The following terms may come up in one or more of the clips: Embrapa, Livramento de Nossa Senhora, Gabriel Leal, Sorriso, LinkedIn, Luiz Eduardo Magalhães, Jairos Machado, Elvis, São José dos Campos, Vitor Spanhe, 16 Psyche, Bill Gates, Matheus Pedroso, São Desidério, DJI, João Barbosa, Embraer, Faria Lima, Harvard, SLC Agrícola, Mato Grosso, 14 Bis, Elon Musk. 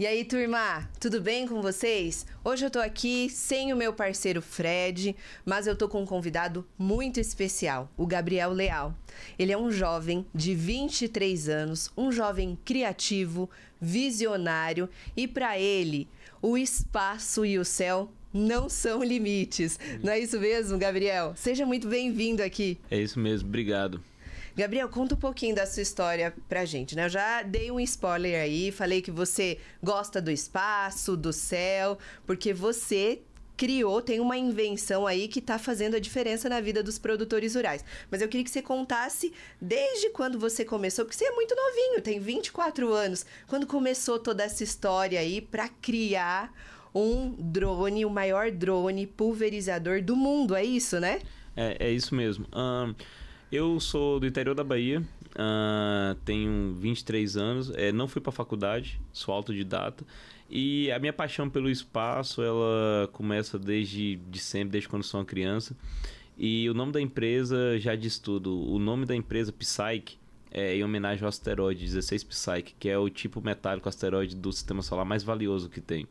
E aí, turma, tudo bem com vocês? Hoje eu tô aqui sem o meu parceiro Fred, mas eu tô com um convidado muito especial, o Gabriel Leal. Ele é um jovem de 23 anos, um jovem criativo, visionário, e para ele, o espaço e o céu não são limites. Não é isso mesmo, Gabriel? Seja muito bem-vindo aqui. É isso mesmo, obrigado. Gabriel, conta um pouquinho da sua história pra gente, né? Eu já dei um spoiler aí, falei que você gosta do espaço, do céu, porque você criou, tem uma invenção aí que tá fazendo a diferença na vida dos produtores rurais. Mas eu queria que você contasse desde quando você começou, porque você é muito novinho, tem 24 anos. Quando começou toda essa história aí pra criar um drone, o maior drone pulverizador do mundo, é isso, né? É isso mesmo. Eu sou do interior da Bahia, tenho 23 anos, não fui para a faculdade, sou autodidata. E a minha paixão pelo espaço, ela começa desde sempre, desde quando sou uma criança. E o nome da empresa já diz tudo. O nome da empresa, Psyche, é em homenagem ao asteroide 16 Psyche, que é o tipo metálico asteroide do sistema solar mais valioso que tem.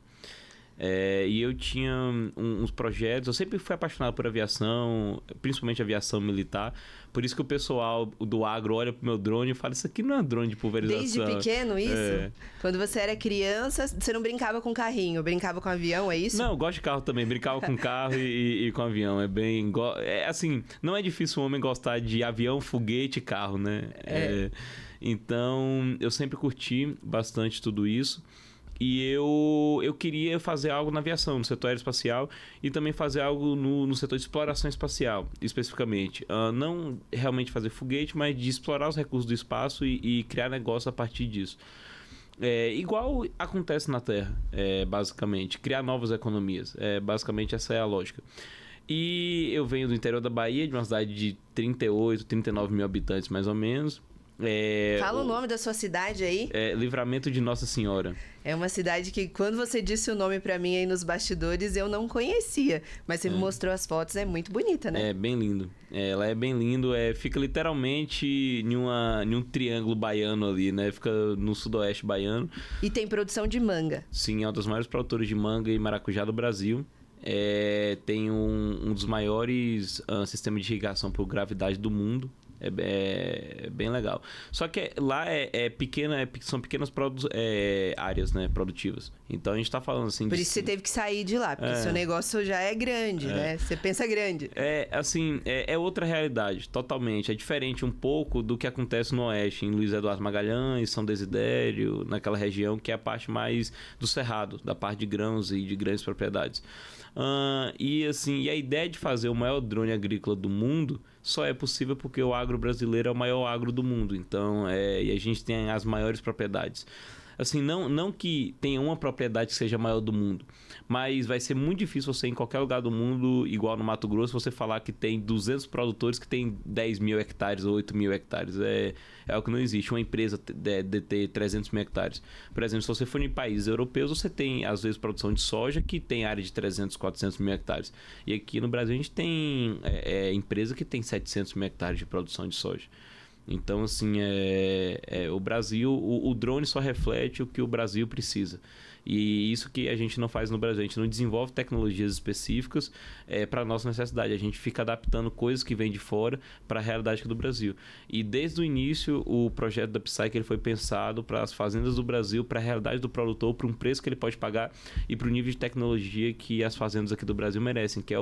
E eu tinha uns projetos, eu sempre fui apaixonado por aviação, principalmente aviação militar, por isso que o pessoal do agro olha pro meu drone e fala, isso aqui não é um drone de pulverização. Desde pequeno isso? É. Quando você era criança, você não brincava com carrinho, brincava com avião, é isso? Não, eu gosto de carro também, brincava com carro e com avião, assim, não é difícil um homem gostar de avião, foguete e carro, né? Então, eu sempre curti bastante tudo isso. E eu queria fazer algo na aviação, no setor aeroespacial, e também fazer algo no setor de exploração espacial, especificamente. Não realmente fazer foguete, mas de explorar os recursos do espaço e criar negócio a partir disso. Igual acontece na Terra, basicamente. Criar novas economias. Basicamente, essa é a lógica. E eu venho do interior da Bahia, de uma cidade de 38, 39 mil habitantes, mais ou menos. Fala o nome da sua cidade aí. Livramento de Nossa Senhora. É uma cidade que, quando você disse o nome pra mim aí nos bastidores, eu não conhecia. Mas você me mostrou as fotos, é muito bonita, né? É bem lindo. Ela é bem lindo. Fica literalmente em um triângulo baiano ali, né? Fica no sudoeste baiano. E tem produção de manga. Sim, é uma das maiores produtoras de manga e maracujá do Brasil. Tem um dos maiores sistemas de irrigação por gravidade do mundo. É bem legal. Só que lá são pequenas áreas, né, produtivas. Então a gente tá falando assim... Por isso você teve que sair de lá, porque seu negócio já é grande, né? Você pensa grande. É outra realidade, totalmente. É diferente um pouco do que acontece no Oeste, em Luiz Eduardo Magalhães, São Desidério, naquela região que é a parte mais do cerrado, da parte de grãos e de grandes propriedades. E a ideia de fazer o maior drone agrícola do mundo só é possível porque o agro brasileiro é o maior agro do mundo. Então, e a gente tem as maiores propriedades. Assim, não que tenha uma propriedade que seja a maior do mundo, mas vai ser muito difícil você, em qualquer lugar do mundo, igual no Mato Grosso, você falar que tem 200 produtores que tem 10 mil hectares ou 8 mil hectares. É o que não existe. Uma empresa ter 300 mil hectares. Por exemplo, se você for em países europeus, você tem, às vezes, produção de soja que tem área de 300, 400 mil hectares. E aqui no Brasil, a gente tem empresa que tem 700 mil hectares de produção de soja. Então, assim, o Brasil, o drone só reflete o que o Brasil precisa. E isso que a gente não faz no Brasil, a gente não desenvolve tecnologias específicas para a nossa necessidade. A gente fica adaptando coisas que vêm de fora para a realidade do Brasil. E desde o início, o projeto da Psyche ele foi pensado para as fazendas do Brasil, para a realidade do produtor, para um preço que ele pode pagar e para o nível de tecnologia que as fazendas aqui do Brasil merecem, que é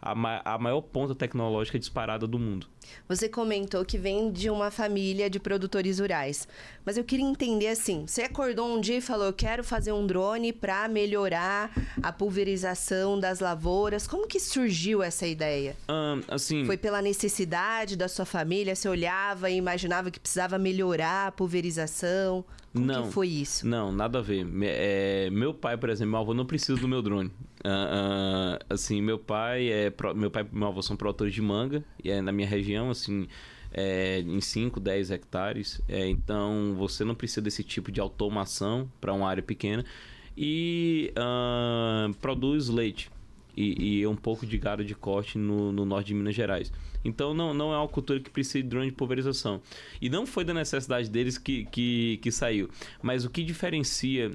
a maior ponta tecnológica disparada do mundo. Você comentou que vem de uma família de produtores rurais, mas eu queria entender assim, você acordou um dia e falou, eu quero fazer um drone para melhorar a pulverização das lavouras, como que surgiu essa ideia? Foi pela necessidade da sua família, você olhava e imaginava que precisava melhorar a pulverização? Não, que foi isso? Não, nada a ver. Meu pai, por exemplo, meu avô não precisa do meu drone. Meu avô são produtores de manga, e na minha região, assim, em 5, 10 hectares. Então, você não precisa desse tipo de automação para uma área pequena. E produz leite. e um pouco de garo de corte no norte de Minas Gerais. Então não é uma cultura que precisa de drone de pulverização. E não foi da necessidade deles que saiu. Mas o que diferencia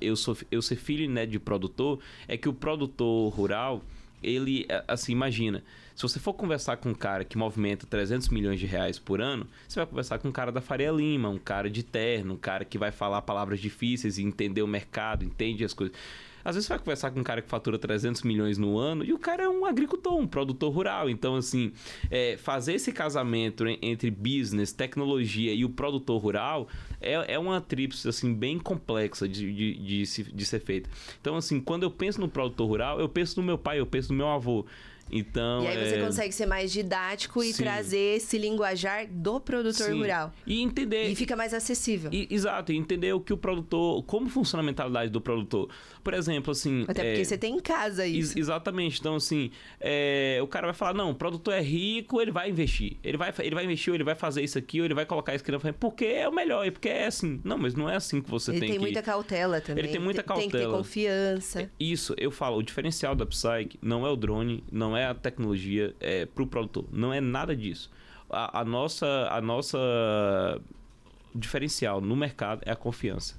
eu ser filho, né, de produtor, é que o produtor rural, ele, assim, imagina, se você for conversar com um cara que movimenta 300 milhões de reais por ano, você vai conversar com um cara da Faria Lima, um cara de terno, um cara que vai falar palavras difíceis e entender o mercado, entende as coisas. Às vezes você vai conversar com um cara que fatura 300 milhões no ano e o cara é um agricultor, um produtor rural. Então, assim, fazer esse casamento entre business, tecnologia e o produtor rural é uma tríplice, assim, bem complexa de ser feita. Então, assim, quando eu penso no produtor rural, eu penso no meu pai, eu penso no meu avô. Então, e aí você consegue ser mais didático e trazer esse linguajar do produtor rural. E entender. E fica mais acessível. Exato, e entender o que o produtor, como funciona a mentalidade do produtor. Por exemplo, assim... Até porque você tem em casa isso. Exatamente. Então, assim, o cara vai falar, não, o produtor é rico, ele vai investir. Ele vai investir, ou ele vai fazer isso aqui, ou ele vai colocar isso aqui na frente, porque é o melhor, porque é assim. Não, mas não é assim que você tem que... Ele tem muita cautela também. Ele tem muita cautela. Tem que ter confiança. Isso, eu falo, o diferencial da Psyche não é o drone, não é a tecnologia para o produtor. Não é nada disso. A nossa diferencial no mercado é a confiança.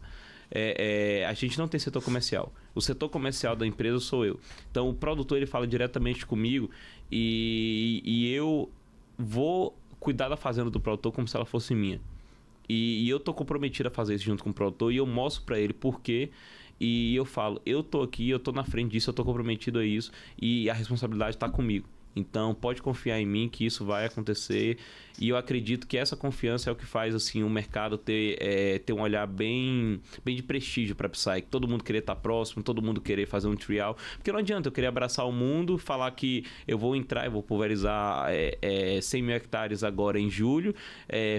A gente não tem setor comercial. O setor comercial da empresa sou eu. Então, o produtor, ele fala diretamente comigo e eu vou cuidar da fazenda do produtor como se ela fosse minha. E eu estou comprometido a fazer isso junto com o produtor e eu mostro para ele por quê. E eu falo, eu tô aqui, eu tô na frente disso, eu tô comprometido a isso e a responsabilidade está comigo. Então, pode confiar em mim que isso vai acontecer. E eu acredito que essa confiança é o que faz, assim, o mercado ter um olhar bem de prestígio para a Psyche. Todo mundo querer estar próximo, todo mundo querer fazer um trial. Porque não adianta eu querer abraçar o mundo, falar que eu vou entrar e vou pulverizar 100 mil hectares agora em julho,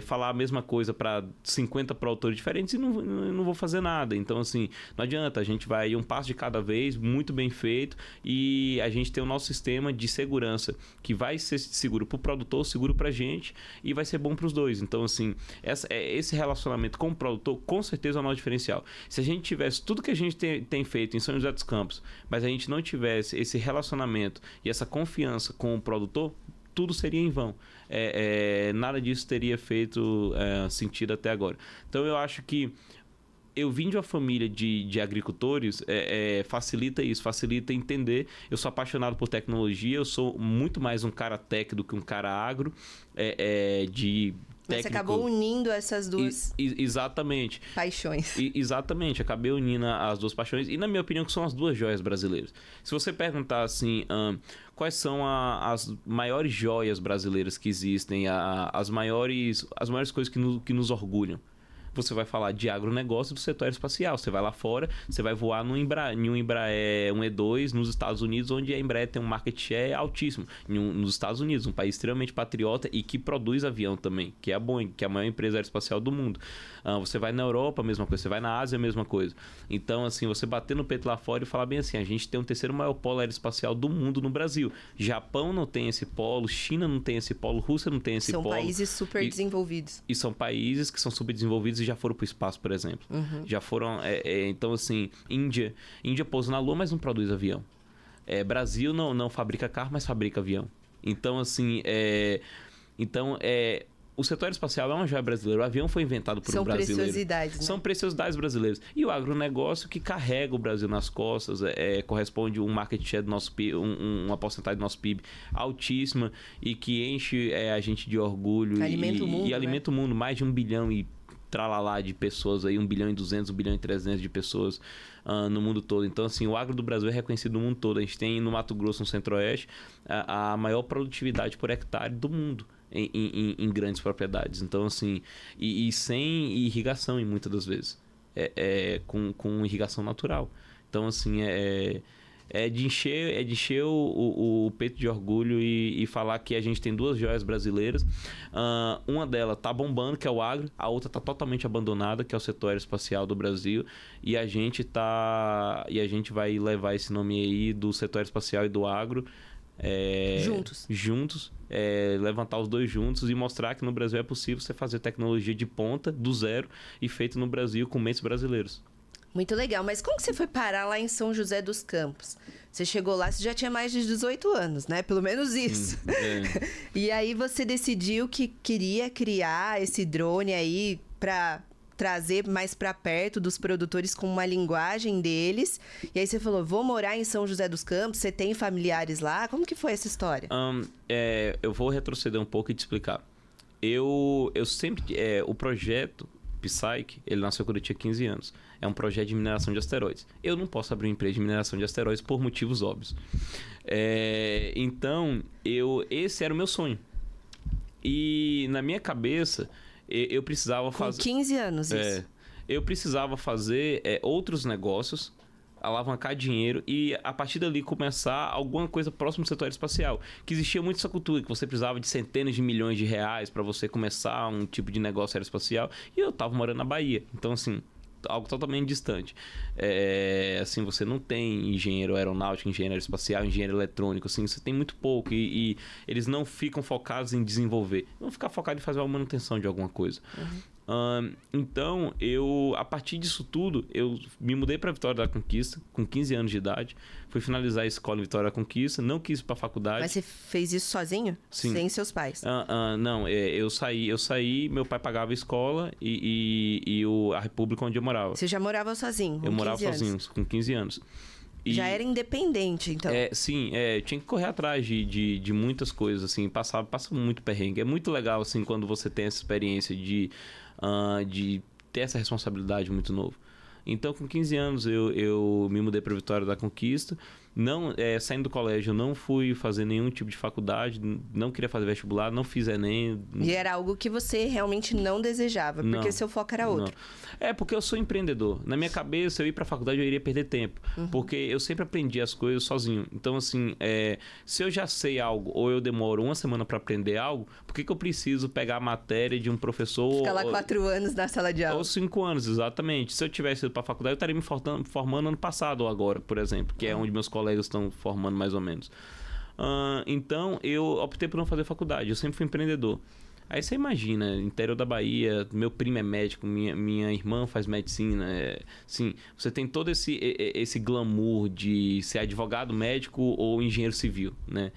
falar a mesma coisa para 50 produtores diferentes e não vou fazer nada. Então, assim, não adianta. A gente vai um passo de cada vez, muito bem feito, e a gente tem o nosso sistema de segurança, que vai ser seguro para o produtor, seguro para a gente e vai ser bom para os dois. Então, assim, esse relacionamento com o produtor, com certeza, é o nosso diferencial. Se a gente tivesse tudo que a gente tem feito em São José dos Campos, mas a gente não tivesse esse relacionamento e essa confiança com o produtor, tudo seria em vão. Nada disso teria feito sentido até agora. Então, eu acho que eu vim de uma família de agricultores, facilita isso, facilita entender. Eu sou apaixonado por tecnologia, eu sou muito mais um cara tech do que um cara agro, de... Mas você acabou unindo essas duas... Exatamente. Paixões. Exatamente, acabei unindo as duas paixões. E, na minha opinião, que são as duas joias brasileiras. Se você perguntar assim, quais são as maiores joias brasileiras que existem, as maiores coisas que nos orgulham, você vai falar de agronegócio e do setor aeroespacial. Você vai lá fora, você vai voar em um Embraer 1E2 nos Estados Unidos, onde a Embraer tem um market share altíssimo. Nos Estados Unidos, um país extremamente patriota e que produz avião também, que é a Boeing, que é a maior empresa aeroespacial do mundo. Você vai na Europa, a mesma coisa. Você vai na Ásia, a mesma coisa. Então, assim, você bater no peito lá fora e falar bem assim, a gente tem o terceiro maior polo aeroespacial do mundo no Brasil. Japão não tem esse polo, China não tem esse polo, Rússia não tem esse polo. São países super desenvolvidos. E são países que são super desenvolvidos e já foram para o espaço, por exemplo. Uhum. Já foram... então, assim, Índia pousa na Lua, mas não produz avião. Brasil não fabrica carro, mas fabrica avião. Então, assim... O setor aeroespacial é uma joia brasileira. O avião foi inventado por um brasileiro. São preciosidades, né? São preciosidades brasileiras. E o agronegócio que carrega o Brasil nas costas, corresponde a um market share do nosso PIB, uma porcentagem do nosso PIB altíssima e que enche a gente de orgulho. Alimenta o mundo, né? Alimenta o mundo. Mais de 1 bilhão e tralalá de pessoas aí, 1 bilhão e 200, 1 bilhão e 300 de pessoas no mundo todo. Então, assim, o agro do Brasil é reconhecido no mundo todo. A gente tem no Mato Grosso, no Centro-Oeste, a maior produtividade por hectare do mundo. Em grandes propriedades. Então, assim, e sem irrigação, em muitas das vezes, com irrigação natural. Então, assim, é de encher o peito de orgulho e falar que a gente tem duas joias brasileiras. Uma delas tá bombando, que é o agro, a outra tá totalmente abandonada, que é o setor aeroespacial do Brasil, e a gente vai levar esse nome aí do setor aeroespacial e do agro juntos, levantar os dois juntos e mostrar que no Brasil é possível você fazer tecnologia de ponta, do zero, e feito no Brasil com mentes brasileiros. Muito legal, mas como que você foi parar lá em São José dos Campos? Você chegou lá, você já tinha mais de 18 anos, né? Pelo menos isso. E aí você decidiu que queria criar esse drone aí para trazer mais para perto dos produtores com uma linguagem deles. E aí você falou, vou morar em São José dos Campos, você tem familiares lá? Como que foi essa história? Eu vou retroceder um pouco e te explicar. Eu sempre... o projeto Psyche, ele nasceu quando eu tinha 15 anos. É um projeto de mineração de asteroides. Eu não posso abrir uma empresa de mineração de asteroides por motivos óbvios. Então, esse era o meu sonho. E na minha cabeça, eu precisava fazer... Com 15 anos, isso. Eu precisava fazer outros negócios, alavancar dinheiro e, a partir dali, começar alguma coisa próximo do setor aeroespacial. Que existia muito essa cultura, que você precisava de centenas de milhões de reais para você começar um tipo de negócio aeroespacial. E eu estava morando na Bahia. Então, assim, algo totalmente distante. Assim, você não tem engenheiro aeronáutico, engenheiro aeroespacial, engenheiro eletrônico. Assim, você tem muito pouco. E eles não ficam focados em desenvolver. Vão ficar focados em fazer uma manutenção de alguma coisa. Uhum. Então, a partir disso tudo, eu me mudei para Vitória da Conquista, com 15 anos de idade. Fui finalizar a escola em Vitória da Conquista, não quis ir para a faculdade. Mas você fez isso sozinho? Sim. Sem seus pais? Não, eu saí, meu pai pagava a escola e a república onde eu morava. Você já morava sozinho? Eu morava sozinho, com 15 anos. E já era independente, então? Sim, tinha que correr atrás de muitas coisas, assim, passa muito perrengue. É muito legal, assim, quando você tem essa experiência de ter essa responsabilidade muito novo. Então, com 15 anos, eu me mudei para Vitória da Conquista. Não, saindo do colégio, eu não fui fazer nenhum tipo de faculdade, não queria fazer vestibular, não fiz Enem. E era algo que você realmente não desejava, porque seu foco era outro. Não. Porque eu sou empreendedor. Na minha cabeça, eu ir para a faculdade, eu iria perder tempo, porque eu sempre aprendi as coisas sozinho. Então, assim, se eu já sei algo, ou eu demoro uma semana para aprender algo, por que eu preciso pegar a matéria de um professor... Ficar lá 4 anos na sala de aula. Ou 5 anos, exatamente. Se eu tivesse ido para a faculdade, eu estaria me formando ano passado ou agora, por exemplo, que é onde meus colegas estão formando mais ou menos. Então, eu optei por não fazer faculdade. Eu sempre fui empreendedor. Aí você imagina, interior da Bahia, meu primo é médico, minha irmã faz medicina. Sim, você tem todo esse glamour de ser advogado, médico ou engenheiro civil, né?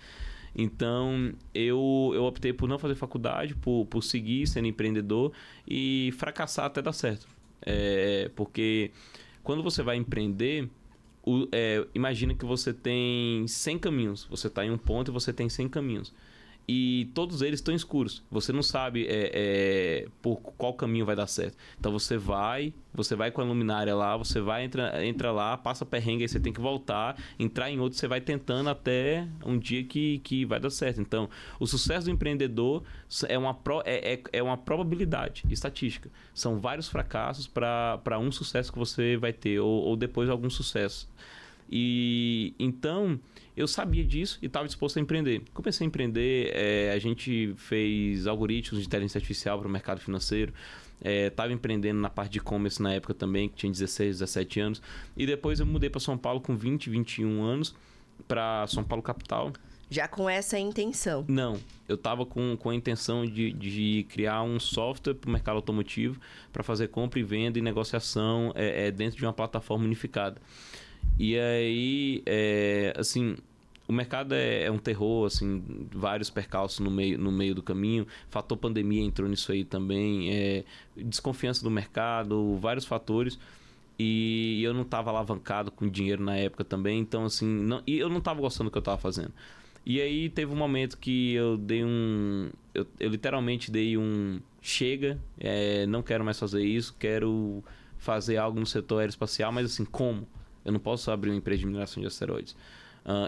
Então, eu optei por não fazer faculdade, por seguir sendo empreendedor e fracassar até dar certo. Porque quando você vai empreender... imagina que você tem 100 caminhos. Você está em um ponto e você tem 100 caminhos. E todos eles estão escuros. Você não sabe por qual caminho vai dar certo. Então você vai com a luminária lá, você vai, entra lá, passa perrengue, aí você tem que voltar, entrar em outro, você vai tentando até um dia que vai dar certo. Então, o sucesso do empreendedor é uma probabilidade estatística. São vários fracassos para um sucesso que você vai ter, ou depois algum sucesso. E então eu sabia disso e estava disposto a empreender. Comecei a empreender, a gente fez algoritmos de inteligência artificial para o mercado financeiro. Estava empreendendo na parte de e-commerce na época também, que tinha 16, 17 anos. E depois eu mudei para São Paulo com 20, 21 anos, para São Paulo capital. Já com essa intenção? Não, eu estava com a intenção de criar um software para o mercado automotivo, para fazer compra e venda e negociação dentro de uma plataforma unificada. E aí, assim, o mercado é um terror, assim, vários percalços no meio do caminho. Fator pandemia entrou nisso aí também, desconfiança do mercado, vários fatores. E eu não estava alavancado com dinheiro na época também, então, assim, e eu não estava gostando do que eu estava fazendo. E aí teve um momento que eu dei eu literalmente dei um chega, não quero mais fazer isso, quero fazer algo no setor aeroespacial, mas assim, como? Eu não posso abrir uma empresa de mineração de asteroides.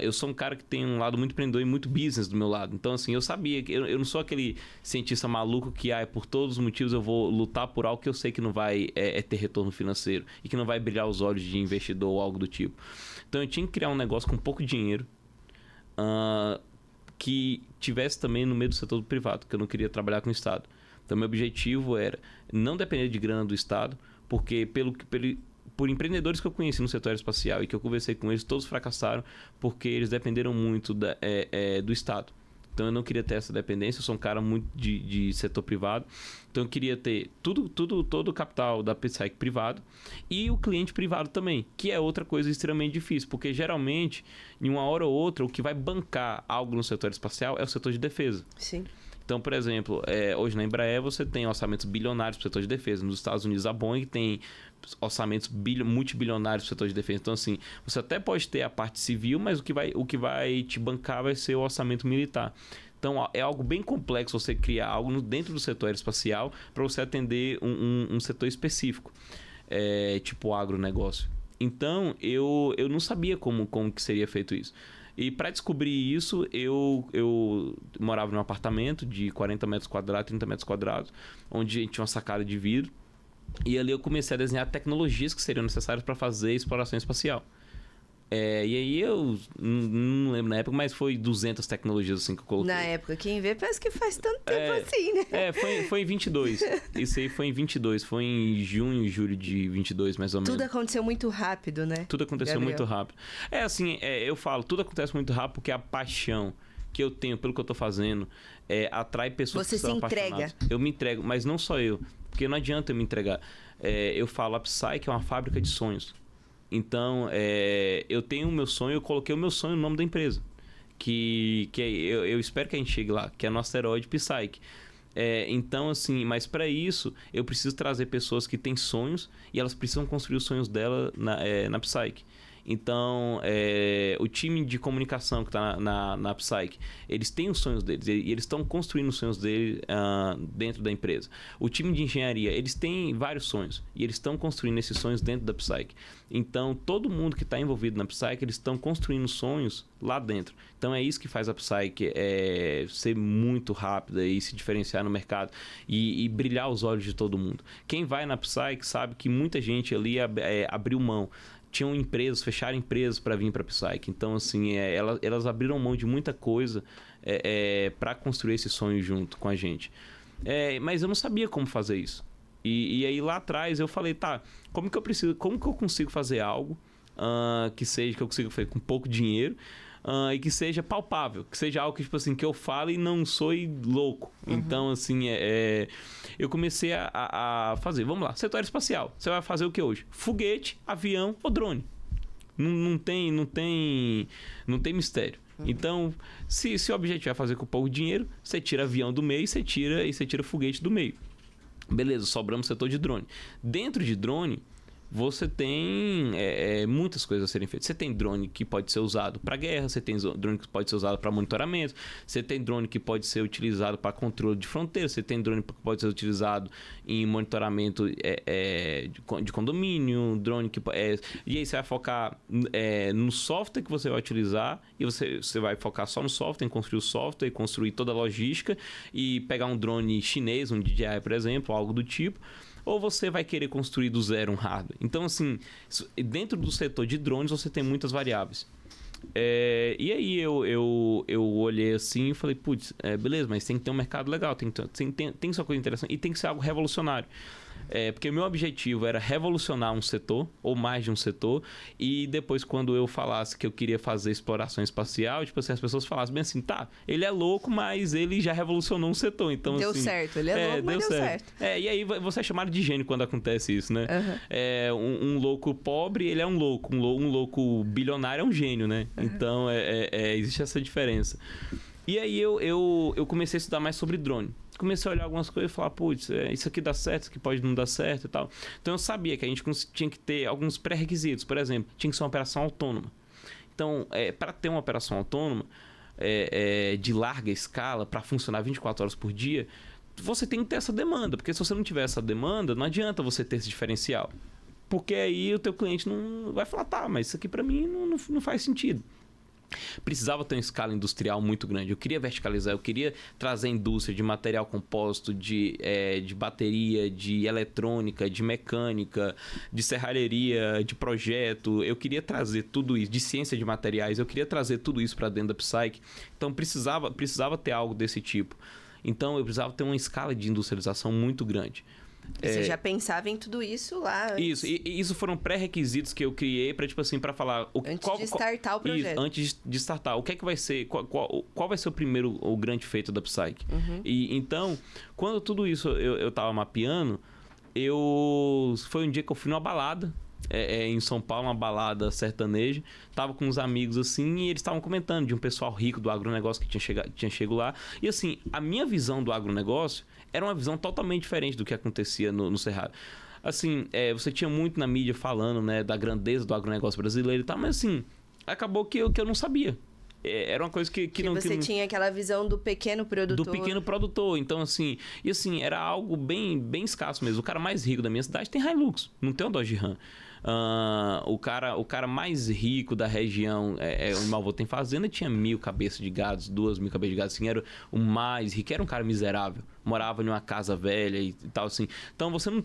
Eu sou um cara que tem um lado muito empreendedor e muito business do meu lado. Então, assim, eu sabia que eu não sou aquele cientista maluco que, por todos os motivos, eu vou lutar por algo que eu sei que não vai ter retorno financeiro e que não vai brilhar os olhos de investidor ou algo do tipo. Então, eu tinha que criar um negócio com pouco dinheiro que tivesse também no meio do setor privado, porque eu não queria trabalhar com o Estado. Então, meu objetivo era não depender de grana do Estado, porque por empreendedores que eu conheci no setor aeroespacial e que eu conversei com eles, todos fracassaram porque eles dependeram muito do Estado. Então eu não queria ter essa dependência, eu sou um cara muito de setor privado. Então eu queria ter todo o capital da Psyche privado e o cliente privado também, que é outra coisa extremamente difícil, porque geralmente, em uma hora ou outra, o que vai bancar algo no setor espacial é o setor de defesa. Sim. Então, por exemplo, hoje na Embraer você tem orçamentos bilionários para o setor de defesa. Nos Estados Unidos, a Boeing tem orçamentos multibilionários para o setor de defesa. Então, assim, você até pode ter a parte civil, mas o que vai te bancar vai ser o orçamento militar. Então, é algo bem complexo você criar algo dentro do setor aeroespacial para você atender um setor específico, tipo agronegócio. Então, eu não sabia como que seria feito isso. E para descobrir isso, eu morava num apartamento de 40 metros quadrados, 30 metros quadrados, onde a gente tinha uma sacada de vidro. E ali eu comecei a desenhar tecnologias que seriam necessárias para fazer exploração espacial. E aí eu não lembro na época, mas foi 200 tecnologias assim que eu coloquei. Na época, quem vê parece que faz tanto tempo assim, né? Foi em 22. Isso aí foi em 22. Foi em junho, julho de 22, mais ou menos. Tudo aconteceu muito rápido, né? Tudo aconteceu muito rápido. Eu falo, tudo acontece muito rápido porque a paixão que eu tenho pelo que eu tô fazendo atrai pessoas que são apaixonadas. Você se entrega. Eu me entrego, mas não só eu. Porque não adianta eu me entregar. Eu falo, a Psyche é uma fábrica de sonhos. Então, eu tenho o meu sonho, eu coloquei o meu sonho no nome da empresa. Eu espero que a gente chegue lá, que é nosso asteroide Psyche. Então, assim, mas para isso, eu preciso trazer pessoas que têm sonhos e elas precisam construir os sonhos dela na Psyche. Então, o time de comunicação que está na Psyche, eles têm os sonhos deles e eles estão construindo os sonhos deles dentro da empresa. O time de engenharia, eles têm vários sonhos e eles estão construindo esses sonhos dentro da Psyche. Então, todo mundo que está envolvido na Psyche, eles estão construindo sonhos lá dentro. Então, é isso que faz a Psyche ser muito rápida e se diferenciar no mercado e brilhar os olhos de todo mundo. Quem vai na Psyche sabe que muita gente ali abriu mão. Tinham empresas, fecharam empresas para vir para a Psyche. Então, assim, elas abriram mão de muita coisa para construir esse sonho junto com a gente. Mas eu não sabia como fazer isso. E aí, lá atrás, eu falei, tá, como que eu consigo fazer algo que eu consiga fazer com pouco dinheiro e que seja palpável, que seja algo que, tipo assim, que eu falo e não sou louco. Uhum. Então, assim, eu comecei a fazer. Vamos lá, setor espacial. Você vai fazer o que hoje? Foguete, avião ou drone. Não tem mistério. Uhum. Então, se o objetivo é fazer com pouco dinheiro, você tira avião do meio e você tira foguete do meio. Beleza, sobramos setor de drone. Dentro de drone, você tem muitas coisas a serem feitas. Você tem drone que pode ser usado para guerra, você tem drone que pode ser usado para monitoramento, você tem drone que pode ser utilizado para controle de fronteira, você tem drone que pode ser utilizado em monitoramento de condomínio, drone que... e aí você vai focar no software que você vai utilizar e você vai focar só no software, em construir o software, construir toda a logística e pegar um drone chinês, um DJI, por exemplo, algo do tipo. Ou você vai querer construir do zero um hardware. Então, assim, dentro do setor de drones, você tem muitas variáveis. E aí eu olhei assim e falei, putz, beleza, mas tem que ter um mercado legal, tem que ser uma coisa interessante e tem que ser algo revolucionário. Porque o meu objetivo era revolucionar um setor, ou mais de um setor, e depois quando eu falasse que eu queria fazer exploração espacial, tipo assim, as pessoas falassem bem assim, tá, ele é louco, mas ele já revolucionou um setor, então deu assim... Deu certo, ele é louco, mas deu certo. E aí você é chamado de gênio quando acontece isso, né? Uhum. Um louco pobre, ele é um louco bilionário é um gênio, né? Uhum. Então, existe essa diferença. E aí eu comecei a estudar mais sobre drone. Comecei a olhar algumas coisas e falar, putz, isso aqui dá certo, isso aqui pode não dar certo e tal. Então, eu sabia que a gente tinha que ter alguns pré-requisitos. Por exemplo, tinha que ser uma operação autônoma. Então, para ter uma operação autônoma de larga escala, para funcionar 24 horas por dia, você tem que ter essa demanda. Porque se você não tiver essa demanda, não adianta você ter esse diferencial. Porque aí o teu cliente não vai falar, tá, mas isso aqui para mim não faz sentido. Precisava ter uma escala industrial muito grande. Eu queria verticalizar, eu queria trazer indústria de material composto, de bateria, de eletrônica, de mecânica, de serralheria, de projeto. Eu queria trazer tudo isso, de ciência de materiais. Eu queria trazer tudo isso para dentro da Psyche. Então, precisava ter algo desse tipo. Então, eu precisava ter uma escala de industrialização muito grande. Você já pensava em tudo isso lá antes. Isso, e isso foram pré-requisitos que eu criei para, tipo assim, para falar... Antes de startar o projeto. Isso, antes de startar. O que é que vai ser? Qual vai ser o primeiro, o grande feito da Psyche? Uhum. E, então, quando tudo isso eu tava mapeando, foi um dia que eu fui numa balada, em São Paulo, uma balada sertaneja. Tava com uns amigos, assim, e eles estavam comentando de um pessoal rico do agronegócio que tinha chegado lá. E, assim, a minha visão do agronegócio era uma visão totalmente diferente do que acontecia no Cerrado. Assim, você tinha muito na mídia falando, né, da grandeza do agronegócio brasileiro e tal, mas, assim, acabou que eu não sabia. Era uma coisa que tinha aquela visão do pequeno produtor. Do pequeno produtor. Então, assim... E, assim, era algo bem, bem escasso mesmo. O cara mais rico da minha cidade tem Hilux. Não tem um Dodge Ram. O cara mais rico da região, o meu avô tem fazenda, tinha 1.000 cabeças de gados, 2.000 cabeças de gados, assim, era o mais rico, era um cara miserável, morava numa casa velha e tal, assim. Então você não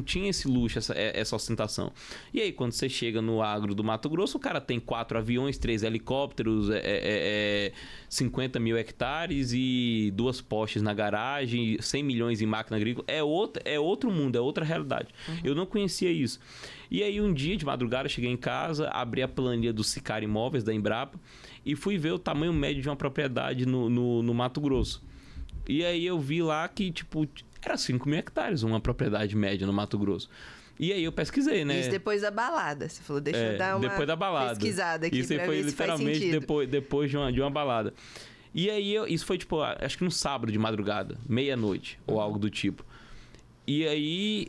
tinha esse luxo, essa ostentação. E aí quando você chega no agro do Mato Grosso, o cara tem 4 aviões, 3 helicópteros, 50.000 hectares e 2 postes na garagem, 100 milhões em máquina agrícola. É outro mundo, é outra realidade. Uhum. Eu não conhecia isso. E aí um dia de madrugada eu cheguei em casa, abri a planilha do Sicar Imóveis da Embrapa e fui ver o tamanho médio de uma propriedade no Mato Grosso. E aí eu vi lá que, tipo, era 5.000 hectares uma propriedade média no Mato Grosso. E aí eu pesquisei, né? Isso depois da balada. Você falou, deixa eu dar uma depois da balada. Pesquisada aqui para ver se faz sentido. Isso foi literalmente depois de uma balada. E aí isso foi, tipo, acho que no sábado de madrugada, meia-noite ou algo do tipo. E aí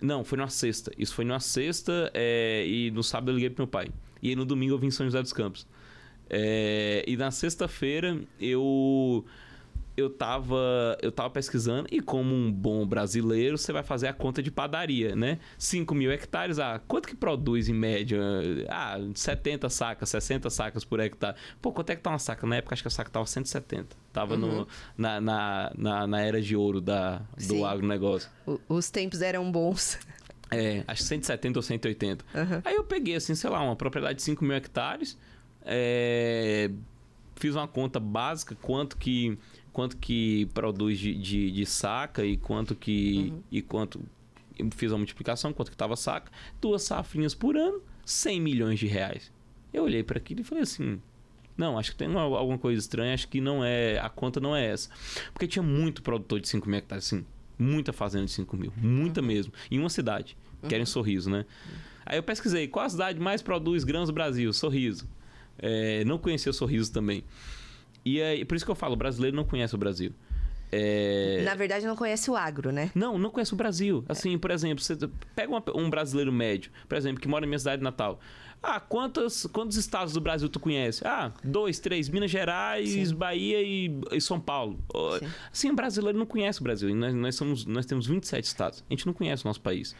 Não, foi numa sexta. Isso foi numa sexta e no sábado eu liguei pro meu pai. E aí no domingo eu vim em São José dos Campos. E na sexta-feira eu tava pesquisando e como um bom brasileiro, você vai fazer a conta de padaria, né? 5.000 hectares, quanto que produz em média? 70 sacas, 60 sacas por hectare. Pô, quanto é que tá uma saca? Na época acho que a saca tava 170. Tava na era de ouro do agronegócio. Os tempos eram bons. Acho que 170 ou 180. Uhum. Aí eu peguei, assim, sei lá, uma propriedade de 5.000 hectares, fiz uma conta básica, quanto que produz de saca e quanto que... Uhum. E quanto... Fiz a multiplicação, quanto que tava saca. 2 safrinhas por ano, 100 milhões de reais. Eu olhei para aquilo e falei assim... Não, acho que tem alguma coisa estranha, acho que não é... A conta não é essa. Porque tinha muito produtor de 5.000 hectares, sim. Muita fazenda de 5.000, muita mesmo. Em uma cidade, que era em Sorriso, né? Aí eu pesquisei, qual a cidade mais produz grãos do Brasil? Sorriso. Não conhecia o Sorriso também. E aí, por isso que eu falo, o brasileiro não conhece o Brasil. Na verdade, não conhece o agro, né? Não conhece o Brasil. Assim, por exemplo, você pega um brasileiro médio, por exemplo, que mora na minha cidade natal. Quantos estados do Brasil tu conhece? 2, 3, Minas Gerais, sim. Bahia e São Paulo. Sim. Assim, o brasileiro não conhece o Brasil. Nós temos 27 estados. A gente não conhece o nosso país.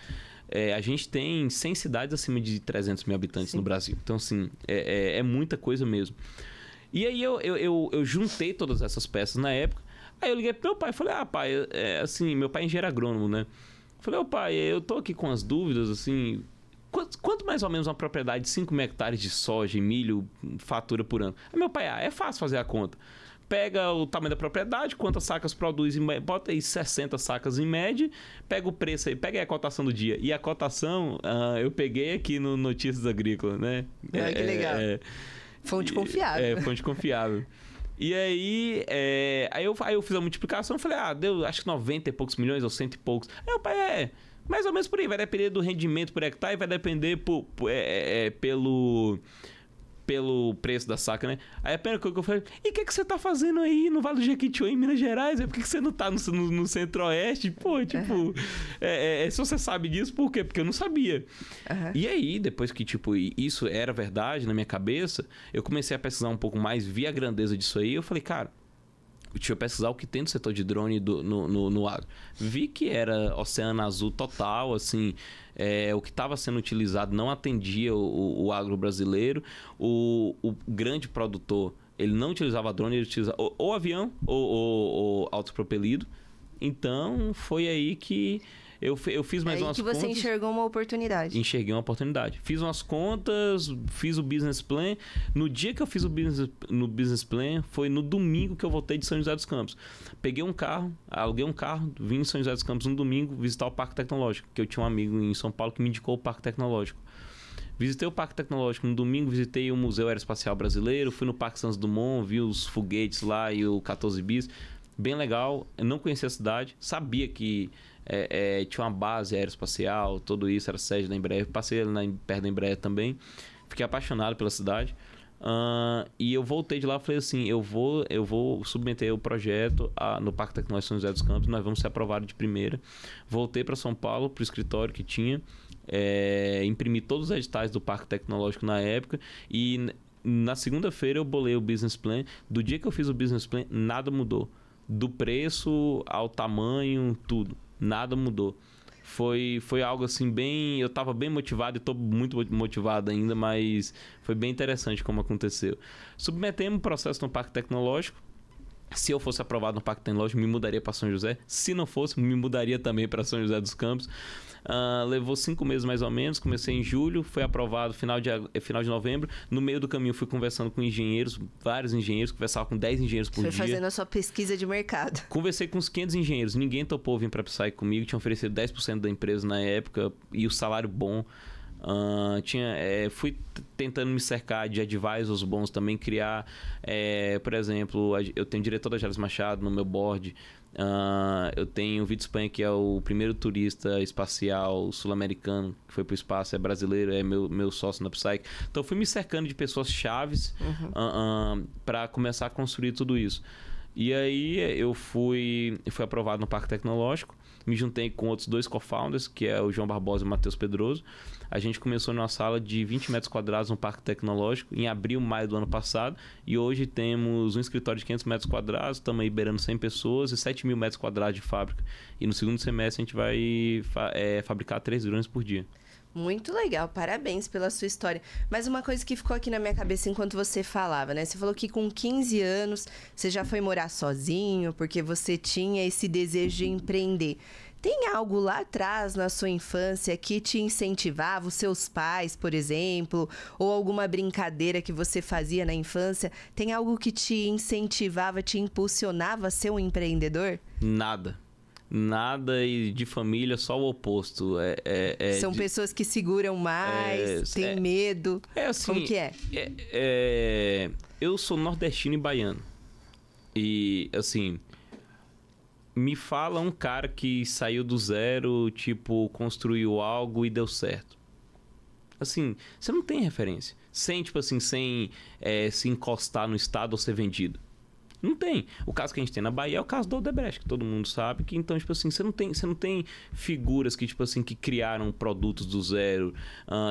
A gente tem 100 cidades acima de 300 mil habitantes, sim, no Brasil. Então, assim, é muita coisa mesmo. E aí eu juntei todas essas peças na época. Aí eu liguei pro meu pai e falei, pai, assim, meu pai é engenheiro agrônomo, né? Falei, pai, eu tô aqui com as dúvidas, assim, quanto mais ou menos uma propriedade de 5 hectares de soja e milho fatura por ano? Aí meu pai, é fácil fazer a conta. Pega o tamanho da propriedade, quantas sacas produz, bota aí 60 sacas em média, pega o preço aí, pega aí a cotação do dia. E a cotação, eu peguei aqui no Notícias Agrícolas, né? Que legal. Fonte confiável. Fonte confiável. E aí, aí eu fiz a multiplicação e falei, deu acho que 90 e poucos milhões ou 100 e poucos. Aí o pai, mais ou menos por aí, vai depender do rendimento por hectare, vai depender pelo preço da saca, né? Aí a primeira coisa que eu falei, e o que você tá fazendo aí no Vale do Jequitinhonha, em Minas Gerais? Por que você não tá no Centro-Oeste? Pô, tipo... Uhum. Se você sabe disso, por quê? Porque eu não sabia. Uhum. E aí, depois que, tipo, isso era verdade na minha cabeça, eu comecei a pesquisar um pouco mais, vi a grandeza disso aí, eu falei, cara, deixa eu pesquisar o que tem no setor de drone no agro. Vi que era oceano azul total, assim, o que estava sendo utilizado não atendia o agro brasileiro. O grande produtor, ele não utilizava drone, ele utilizava ou avião ou autopropelido. Então, foi aí que Eu fiz mais umas contas. Aí que você enxergou uma oportunidade. Enxerguei uma oportunidade. Fiz umas contas, fiz o business plan. No dia que eu fiz o business plan, foi no domingo que eu voltei de São José dos Campos. Peguei um carro, aluguei um carro, vim em São José dos Campos no domingo visitar o Parque Tecnológico, que eu tinha um amigo em São Paulo que me indicou o Parque Tecnológico. Visitei o Parque Tecnológico no domingo, visitei o Museu Aeroespacial Brasileiro, fui no Parque Santos Dumont, vi os foguetes lá e o 14 bis. Bem legal, eu não conhecia a cidade, sabia que tinha uma base aeroespacial, tudo isso, era sede da Embraer, passei perto da Embraer também, fiquei apaixonado pela cidade. E eu voltei de lá e falei assim, eu vou submeter o projeto no Parque Tecnológico São José dos Campos, nós vamos ser aprovados de primeira. Voltei para São Paulo, para o escritório que tinha, imprimi todos os editais do Parque Tecnológico na época e na segunda-feira eu bolei o business plan. Do dia que eu fiz o business plan, nada mudou. Do preço ao tamanho, tudo. Nada mudou. Foi algo assim bem... Eu estava bem motivado e estou muito motivado ainda, mas foi bem interessante como aconteceu. Submetemos o processo no Parque Tecnológico. Se eu fosse aprovado no Parque Tecnológico, me mudaria para São José. Se não fosse, me mudaria também para São José dos Campos. Levou 5 meses mais ou menos. Comecei em julho, foi aprovado final de novembro. No meio do caminho, fui conversando com engenheiros, vários engenheiros. Conversava com 10 engenheiros por dia. Foi fazendo a sua pesquisa de mercado. Conversei com uns 500 engenheiros. Ninguém topou vir para Psyche comigo. Tinha oferecido 10% da empresa na época e o salário bom. Fui tentando me cercar de advisors bons também, criar, por exemplo, eu tenho o diretor da Jairos Machado no meu board, eu tenho o Vitor Spanhe, que é o primeiro turista espacial sul-americano que foi para o espaço, é brasileiro, é meu sócio na Psyche. Então fui me cercando de pessoas chaves para começar a construir tudo isso. E aí eu fui aprovado no Parque Tecnológico, me juntei com outros 2 co-founders, que é o João Barbosa e o Matheus Pedroso. A gente começou numa sala de 20 metros quadrados no Parque Tecnológico em abril, maio do ano passado. E hoje temos um escritório de 500 metros quadrados, estamos aí beirando 100 pessoas e 7 mil metros quadrados de fábrica. E no segundo semestre a gente vai fabricar 3 drones por dia. Muito legal, parabéns pela sua história. Mas uma coisa que ficou aqui na minha cabeça enquanto você falava, né? Você falou que com 15 anos você já foi morar sozinho, porque você tinha esse desejo de empreender. Tem algo lá atrás, na sua infância, que te incentivava? Os seus pais, por exemplo, ou alguma brincadeira que você fazia na infância? Tem algo que te incentivava, te impulsionava a ser um empreendedor? Nada. Nada, e de família só o oposto. São pessoas que seguram mais, têm medo. É assim. Como que é? Eu sou nordestino e baiano. E, assim, me fala um cara que saiu do zero, tipo, construiu algo e deu certo. Assim, você não tem referência. Sem se encostar no estado ou ser vendido. Não tem. O caso que a gente tem na Bahia é o caso do Odebrecht, que todo mundo sabe. Que, então, tipo assim, você não tem figuras que, tipo assim, que criaram produtos do zero,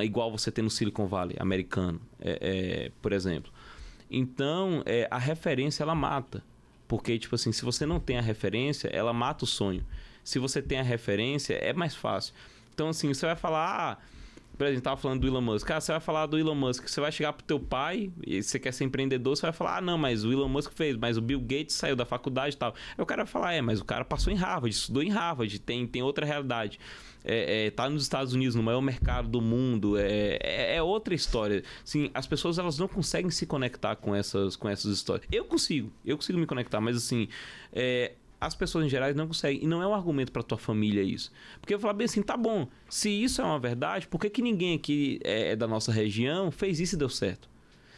igual você tem no Silicon Valley americano, por exemplo. Então, a referência, ela mata. Porque, tipo assim, se você não tem a referência, ela mata o sonho. Se você tem a referência, é mais fácil. Então, assim, você vai falar... Por exemplo, tava falando do Elon Musk. Cara, você vai falar do Elon Musk, você vai chegar pro teu pai e você quer ser empreendedor, você vai falar, ah, não, mas o Elon Musk fez, mas o Bill Gates saiu da faculdade e tal. Aí o cara vai falar, mas o cara passou em Harvard, estudou em Harvard, tem outra realidade. Tá nos Estados Unidos, no maior mercado do mundo, é outra história. Assim, as pessoas, elas não conseguem se conectar com essas histórias. Eu consigo me conectar, mas assim... As pessoas em geral não conseguem. E não é um argumento para tua família isso. Porque eu falo bem assim, tá bom, se isso é uma verdade, por que que ninguém aqui da nossa região fez isso e deu certo?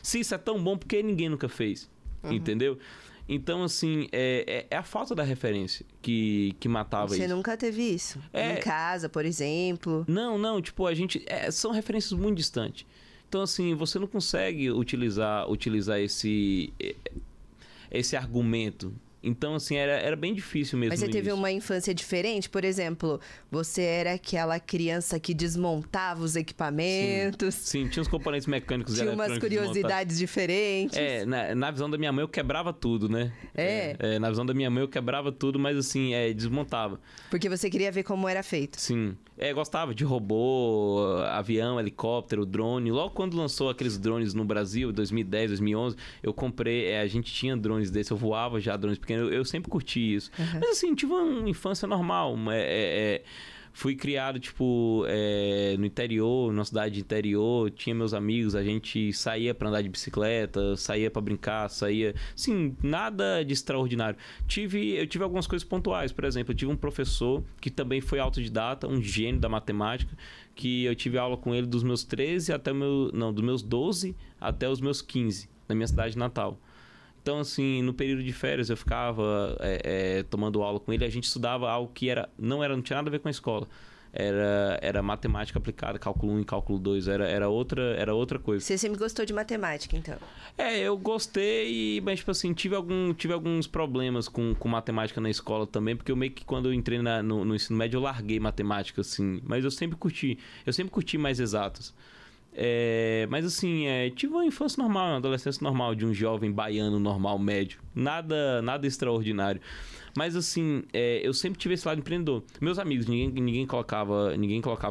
Se isso é tão bom, por que ninguém nunca fez? Entendeu? Então, assim, é a falta da referência que matava isso. Você nunca teve isso? Em casa, por exemplo? Não, tipo, a gente... são referências muito distantes. Então, assim, você não consegue utilizar esse argumento. Então, assim, era bem difícil mesmo. Mas você teve uma infância diferente? Por exemplo, você era aquela criança que desmontava os equipamentos? Sim, tinha uns componentes mecânicos e eletrônicos. Tinha umas curiosidades diferentes? Na visão da minha mãe eu quebrava tudo, né? Na visão da minha mãe eu quebrava tudo, mas assim, desmontava. Porque você queria ver como era feito? Sim. Gostava de robô, avião, helicóptero, drone. Logo quando lançou aqueles drones no Brasil, 2010, 2011, eu comprei... a gente tinha drones desses, eu voava já drones pequenos. Eu sempre curti isso. Mas assim, tive uma infância normal. Fui criado, tipo, no interior, numa cidade interior, tinha meus amigos, a gente saía pra andar de bicicleta, saía pra brincar, saía... Assim, nada de extraordinário. Eu tive algumas coisas pontuais, por exemplo, eu tive um professor que também foi autodidata, um gênio da matemática, que eu tive aula com ele dos meus 13 até o meu... Não, dos meus 12 até os meus 15, na minha cidade natal. Então, assim, no período de férias eu ficava tomando aula com ele. A gente estudava algo que não tinha nada a ver com a escola. Era matemática aplicada, cálculo 1 e cálculo 2. Era outra coisa. Você sempre gostou de matemática, então? Eu gostei, mas, tipo assim, tive alguns problemas com matemática na escola também, porque eu meio que, quando eu entrei no ensino médio, eu larguei matemática, assim. Mas eu sempre curti. Eu sempre curti mais exatas. Mas assim, tive uma infância normal, uma adolescência normal, de um jovem baiano normal, médio. Nada extraordinário. Mas assim, eu sempre tive esse lado empreendedor. Meus amigos, ninguém colocava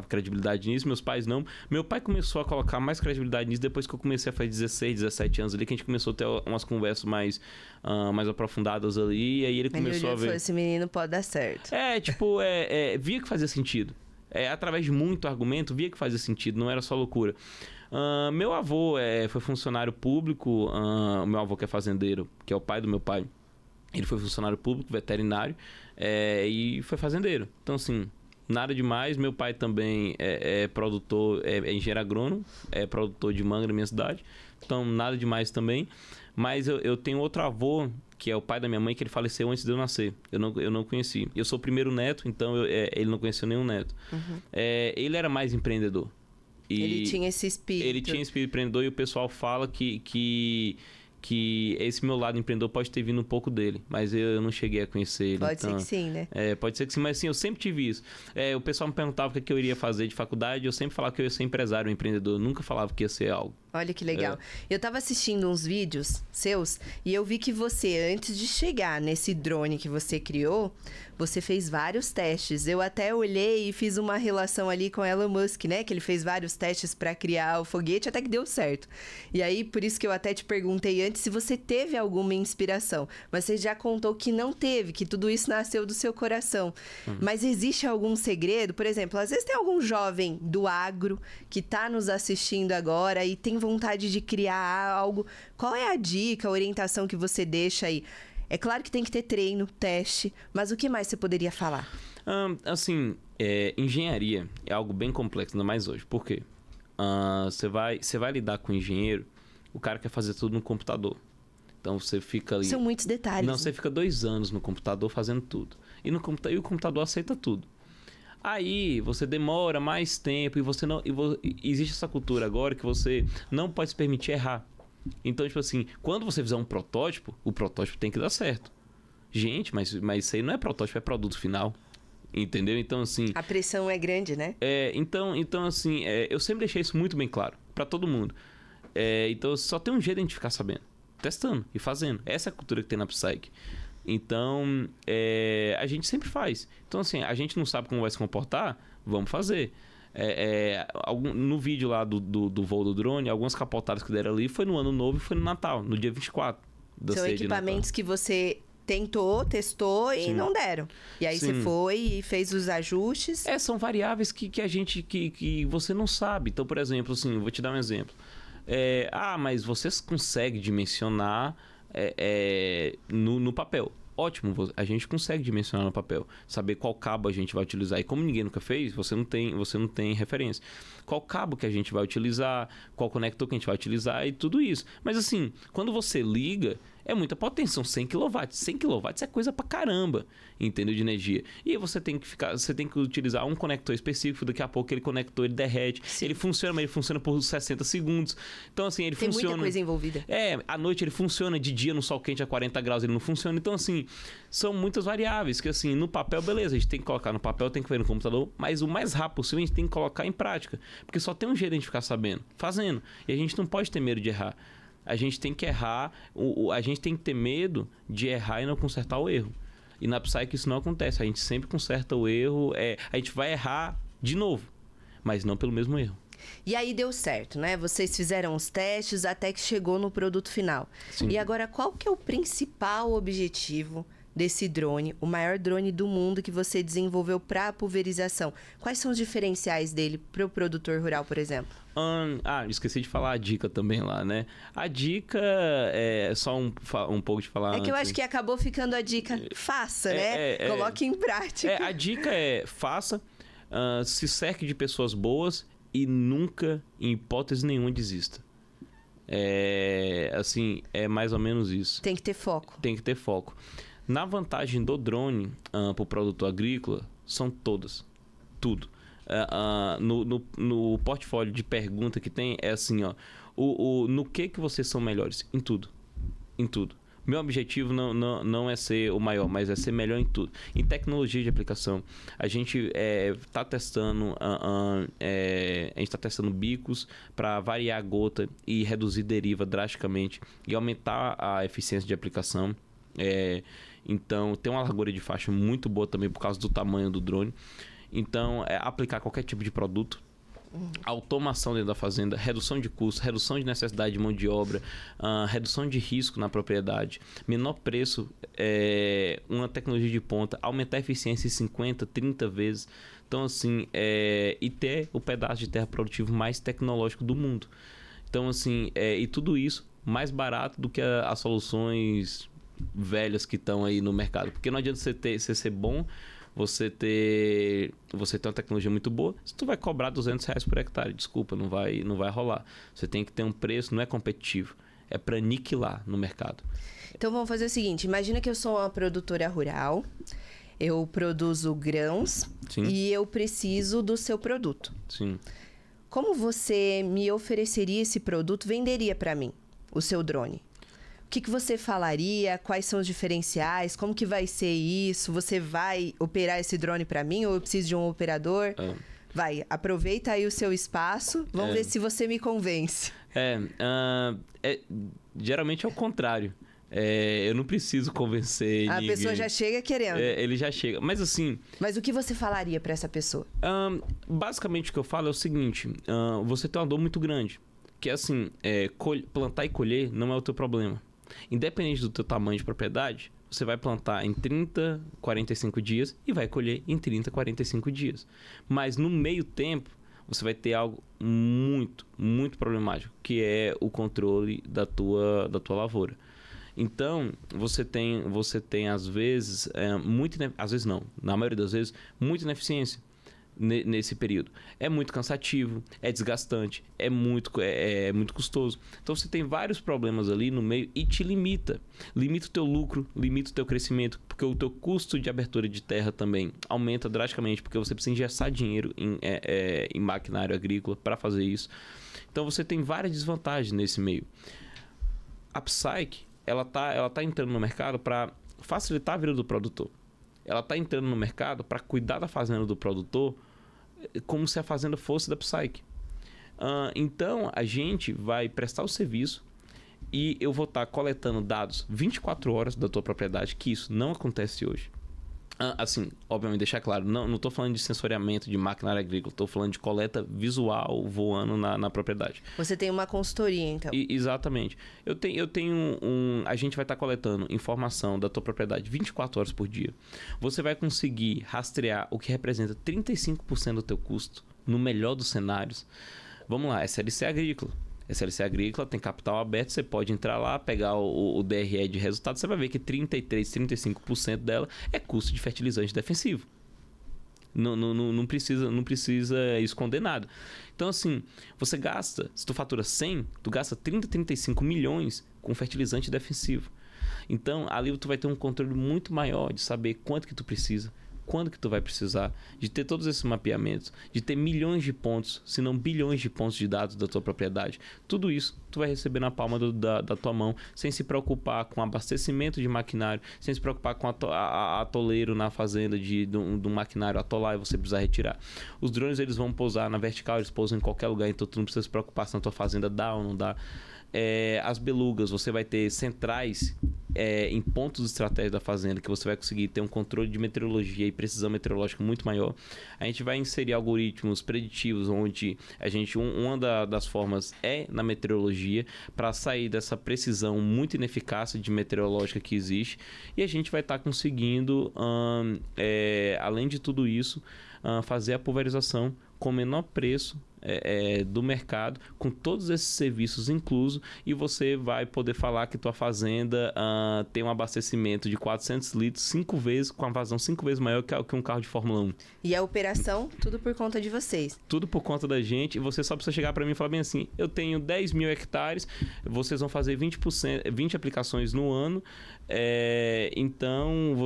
credibilidade nisso, meus pais não. Meu pai começou a colocar mais credibilidade nisso depois que eu comecei a fazer 16, 17 anos ali, que a gente começou a ter umas conversas mais aprofundadas ali, e aí ele começou a ver... Esse menino pode dar certo. Via que fazia sentido. Através de muito argumento, via que fazia sentido, não era só loucura. Meu avô foi funcionário público, meu avô que é fazendeiro, que é o pai do meu pai, ele foi funcionário público, veterinário, e foi fazendeiro. Então, assim, nada demais. Meu pai também é produtor, é engenheiro agrônomo, é produtor de manga na minha cidade. Então, nada demais também. Mas eu tenho outro avô, que é o pai da minha mãe, que ele faleceu antes de eu nascer. Eu não conheci. Eu sou o primeiro neto, então ele não conheceu nenhum neto. Uhum. Ele era mais empreendedor. Ele tinha esse espírito. Ele tinha espírito empreendedor, e o pessoal fala que esse meu lado empreendedor pode ter vindo um pouco dele, mas eu não cheguei a conhecer ele. Pode ser que sim, né? Pode ser que sim, mas sim, eu sempre tive isso. O pessoal me perguntava o que eu iria fazer de faculdade, eu sempre falava que eu ia ser empresário, empreendedor, eu nunca falava que ia ser algo. Olha que legal. Eu tava assistindo uns vídeos seus e eu vi que você, antes de chegar nesse drone que você criou, você fez vários testes. Eu até olhei e fiz uma relação ali com Elon Musk, né? Que ele fez vários testes para criar o foguete, até que deu certo. E aí, por isso que eu até te perguntei antes se você teve alguma inspiração. Mas você já contou que não teve, que tudo isso nasceu do seu coração. Mas existe algum segredo? Por exemplo, às vezes tem algum jovem do agro que tá nos assistindo agora e tem vontade de criar algo. Qual é a dica, a orientação que você deixa aí? É claro que tem que ter treino, teste, mas o que mais você poderia falar? Engenharia é algo bem complexo, ainda mais hoje. Por quê? Você vai lidar com o engenheiro, o cara quer fazer tudo no computador. Então você fica ali... São muitos detalhes. Não, né? Você fica 2 anos no computador fazendo tudo. E o computador aceita tudo. Aí você demora mais tempo existe essa cultura agora que você não pode se permitir errar. Então, tipo assim, quando você fizer um protótipo, o protótipo tem que dar certo. Gente, mas isso aí não é protótipo, é produto final. Entendeu? Então, assim... A pressão é grande, né? Então, eu sempre deixei isso muito bem claro pra todo mundo. Então, só tem um jeito de a gente ficar sabendo. Testando e fazendo. Essa é a cultura que tem na Psyche. Então, a gente sempre faz. Então, assim, a gente não sabe como vai se comportar, vamos fazer. No vídeo lá do voo do drone, algumas capotadas que deram ali foi no Ano Novo e foi no Natal, no dia 24. São equipamentos que você tentou, testou e não deram. E aí você foi e fez os ajustes. São variáveis que você não sabe. Então, por exemplo, assim, vou te dar um exemplo. Mas você consegue dimensionar... no papel. Ótimo, a gente consegue dimensionar no papel, saber qual cabo a gente vai utilizar. E como ninguém nunca fez, você não tem referência. Qual cabo que a gente vai utilizar, qual conector que a gente vai utilizar e tudo isso. Mas assim, quando você liga, é muita potência, são 100 kW. 100 kW é coisa pra caramba, entendeu? De energia. E aí você tem que utilizar um conector específico, daqui a pouco aquele conector ele derrete. Sim. Ele funciona, mas ele funciona por 60 segundos. Então, assim, ele funciona. Tem muita coisa envolvida. À noite ele funciona, de dia no sol quente a 40 graus ele não funciona. Então, assim, são muitas variáveis que, assim, no papel, beleza, a gente tem que colocar no papel, tem que ver no computador, mas o mais rápido possível a gente tem que colocar em prática. Porque só tem um jeito de a gente ficar sabendo, fazendo. E a gente não pode ter medo de errar. A gente tem que errar, a gente tem que ter medo de errar e não consertar o erro. E na Psyche isso não acontece, a gente sempre conserta o erro, a gente vai errar de novo, mas não pelo mesmo erro. E aí deu certo, né? Vocês fizeram os testes até que chegou no produto final. Sim. E agora, qual que é o principal objetivo desse drone, o maior drone do mundo que você desenvolveu para a pulverização. Quais são os diferenciais dele para o produtor rural, por exemplo? Esqueci de falar a dica também lá, né? A dica é só um pouco de falar... É que eu acho que acabou ficando a dica, faça, né? Coloque em prática. A dica é, faça, se cerque de pessoas boas e nunca, em hipótese nenhuma, desista. É mais ou menos isso. Tem que ter foco. Tem que ter foco. Na vantagem do drone para o produtor agrícola, são todas. Tudo. No portfólio de pergunta que tem, é assim, ó. No que vocês são melhores? Em tudo. Em tudo. Meu objetivo não é ser o maior, mas é ser melhor em tudo. Em tecnologia de aplicação, a gente está testando, tá testando bicos para variar a gota e reduzir deriva drasticamente e aumentar a eficiência de aplicação. Então, tem uma largura de faixa muito boa também por causa do tamanho do drone. Então, aplicar qualquer tipo de produto. Automação dentro da fazenda, redução de custo, redução de necessidade de mão de obra, redução de risco na propriedade, menor preço, uma tecnologia de ponta, aumentar a eficiência em 50, 30 vezes. Então, assim, e ter o pedaço de terra produtivo mais tecnológico do mundo. Então, assim, e tudo isso mais barato do que as soluções velhas que estão aí no mercado. Porque não adianta você ser bom... Você tem uma tecnologia muito boa, se tu vai cobrar R$200 por hectare, desculpa, não vai rolar. Você tem que ter um preço, não é competitivo, é para aniquilar no mercado. Então vamos fazer o seguinte, imagina que eu sou uma produtora rural, eu produzo grãos. Sim. E eu preciso do seu produto. Sim. Como você me ofereceria esse produto, venderia para mim o seu drone? O que você falaria? Quais são os diferenciais? Como que vai ser isso? Você vai operar esse drone para mim ou eu preciso de um operador? Vai, aproveita aí o seu espaço. Vamos ver se você me convence. Geralmente é o contrário. Eu não preciso convencer ninguém. A pessoa já chega querendo. Ele já chega, mas assim... Mas o que você falaria para essa pessoa? Basicamente o que eu falo é o seguinte. Você tem uma dor muito grande. Que assim, plantar e colher não é o teu problema. Independente do teu tamanho de propriedade, você vai plantar em 30, 45 dias e vai colher em 30, 45 dias. Mas no meio tempo, você vai ter algo muito, muito problemático, que é o controle da tua lavoura. Então, você tem às vezes, às vezes não, na maioria das vezes, muita ineficiência nesse período. É muito cansativo, é desgastante, é muito custoso. Então você tem vários problemas ali no meio e te limita. Limita o teu lucro, limita o teu crescimento, porque o teu custo de abertura de terra também aumenta drasticamente, porque você precisa engessar dinheiro em maquinário agrícola para fazer isso. Então você tem várias desvantagens nesse meio. A Psyche, ela tá entrando no mercado para facilitar a vida do produtor. Ela está entrando no mercado para cuidar da fazenda do produtor como se a fazenda fosse da Psyche. Então, a gente vai prestar o serviço e eu vou estar coletando dados 24 horas da tua propriedade, que isso não acontece hoje. Assim, obviamente, deixar claro, não estou falando de sensoriamento de maquinário agrícola, estou falando de coleta visual voando na propriedade. Você tem uma consultoria, então. Exatamente. A gente vai estar coletando informação da tua propriedade 24 horas por dia. Você vai conseguir rastrear o que representa 35% do teu custo, no melhor dos cenários. Vamos lá, SLC Agrícola. SLC Agrícola tem capital aberto, você pode entrar lá, pegar o DRE de resultado, você vai ver que 33%, 35% dela é custo de fertilizante defensivo. Não precisa esconder nada. Então, assim, você gasta, se tu fatura 100, tu gasta 30, 35 milhões com fertilizante defensivo. Então, ali tu vai ter um controle muito maior de saber quanto que tu precisa, quando que tu vai precisar, de ter todos esses mapeamentos, de ter milhões de pontos, se não bilhões de pontos de dados da tua propriedade. Tudo isso tu vai receber na palma da tua mão, sem se preocupar com abastecimento de maquinário, sem se preocupar com atoleiro na fazenda de um maquinário atolar e você precisar retirar. Os drones, eles vão pousar na vertical, eles pousam em qualquer lugar, então tu não precisa se preocupar se na tua fazenda dá ou não dá. As belugas, você vai ter centrais em pontos estratégicos da fazenda, que você vai conseguir ter um controle de meteorologia e precisão meteorológica muito maior. A gente vai inserir algoritmos preditivos, onde a gente, uma das formas é na meteorologia, para sair dessa precisão muito ineficaz de meteorológica que existe. E a gente vai estar conseguindo, além de tudo isso, fazer a pulverização com o menor preço do mercado, com todos esses serviços inclusos, e você vai poder falar que tua fazenda tem um abastecimento de 400 litros 5 vezes, com a vazão 5 vezes maior que um carro de Fórmula 1. E a operação, tudo por conta de vocês? Tudo por conta da gente. E você só precisa chegar para mim e falar bem assim: eu tenho 10 mil hectares, vocês vão fazer 20 aplicações no ano, então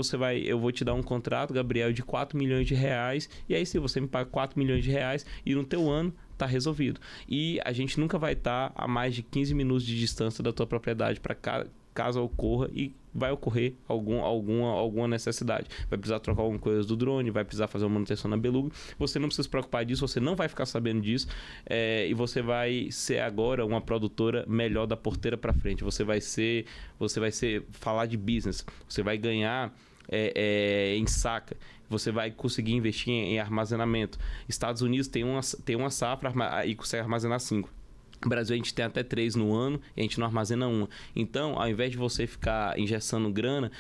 eu vou te dar um contrato, Gabriel, de 4 milhões de reais, e aí se você me paga 4 milhões de reais e no teu ano tá resolvido. E a gente nunca vai estar a mais de 15 minutos de distância da tua propriedade, para caso ocorra, e vai ocorrer alguma necessidade. Vai precisar trocar alguma coisa do drone, vai precisar fazer uma manutenção na beluga. Você não precisa se preocupar disso, você não vai ficar sabendo disso, e você vai ser agora uma produtora melhor da porteira para frente. Você vai falar de business, você vai ganhar em saca, você vai conseguir investir em armazenamento. Estados Unidos tem uma safra e consegue armazenar 5. No Brasil a gente tem até 3 no ano e a gente não armazena uma. Então, ao invés de você ficar injeçando grana